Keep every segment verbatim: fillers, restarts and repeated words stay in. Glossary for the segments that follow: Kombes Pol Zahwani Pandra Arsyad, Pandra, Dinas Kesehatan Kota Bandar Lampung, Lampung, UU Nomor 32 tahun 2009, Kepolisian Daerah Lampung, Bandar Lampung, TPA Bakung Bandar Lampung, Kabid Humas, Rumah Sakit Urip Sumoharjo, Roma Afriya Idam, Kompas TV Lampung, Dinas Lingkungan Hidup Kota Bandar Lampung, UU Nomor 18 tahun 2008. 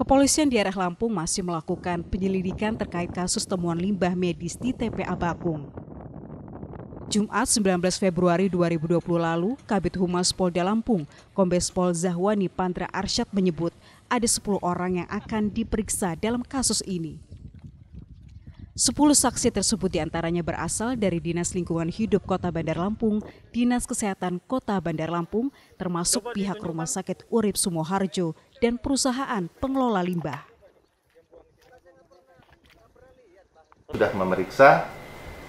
Kepolisian Daerah Lampung masih melakukan penyelidikan terkait kasus temuan limbah medis di T P A Bakung. Jumat sembilan belas Februari dua ribu dua puluh lalu, Kabid Humas Polda Lampung, Kombes Pol Zahwani Pandra Arsyad menyebut ada sepuluh orang yang akan diperiksa dalam kasus ini. sepuluh saksi tersebut diantaranya berasal dari Dinas Lingkungan Hidup Kota Bandar Lampung, Dinas Kesehatan Kota Bandar Lampung, termasuk pihak Rumah Sakit Urip Sumoharjo, dan perusahaan pengelola limbah. Sudah memeriksa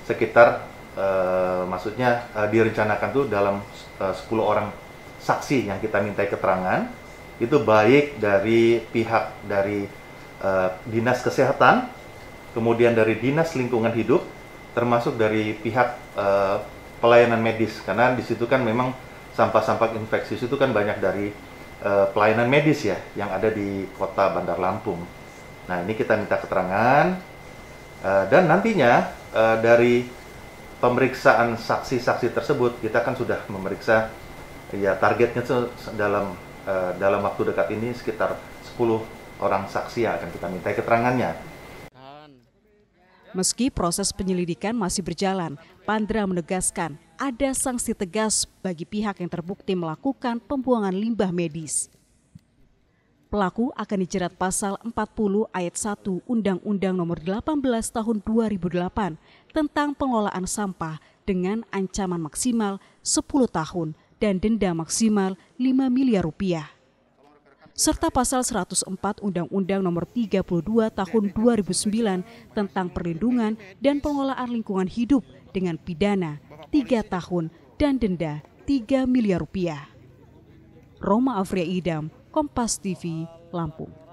sekitar, eh, maksudnya eh, direncanakan tuh dalam eh, sepuluh orang saksi yang kita mintai keterangan, itu baik dari pihak dari eh, Dinas Kesehatan, kemudian dari Dinas Lingkungan Hidup, termasuk dari pihak eh, pelayanan medis, karena di situ kan memang sampah-sampah infeksius itu kan banyak dari pelayanan medis ya yang ada di Kota Bandar Lampung. Nah, ini kita minta keterangan dan nantinya dari pemeriksaan saksi-saksi tersebut kita kan sudah memeriksa ya targetnya dalam dalam waktu dekat ini sekitar sepuluh orang saksi yang akan kita minta keterangannya. Meski proses penyelidikan masih berjalan, Pandra menegaskan ada sanksi tegas bagi pihak yang terbukti melakukan pembuangan limbah medis. Pelaku akan dijerat pasal empat puluh ayat satu Undang-Undang Nomor delapan belas tahun dua ribu delapan tentang pengelolaan sampah dengan ancaman maksimal sepuluh tahun dan denda maksimal lima miliar rupiah. Serta pasal seratus empat Undang-Undang Nomor tiga puluh dua tahun dua ribu sembilan tentang perlindungan dan pengelolaan lingkungan hidup dengan pidana tiga tahun dan denda tiga miliar rupiah. Roma Afriya Idam, Kompas T V, Lampung.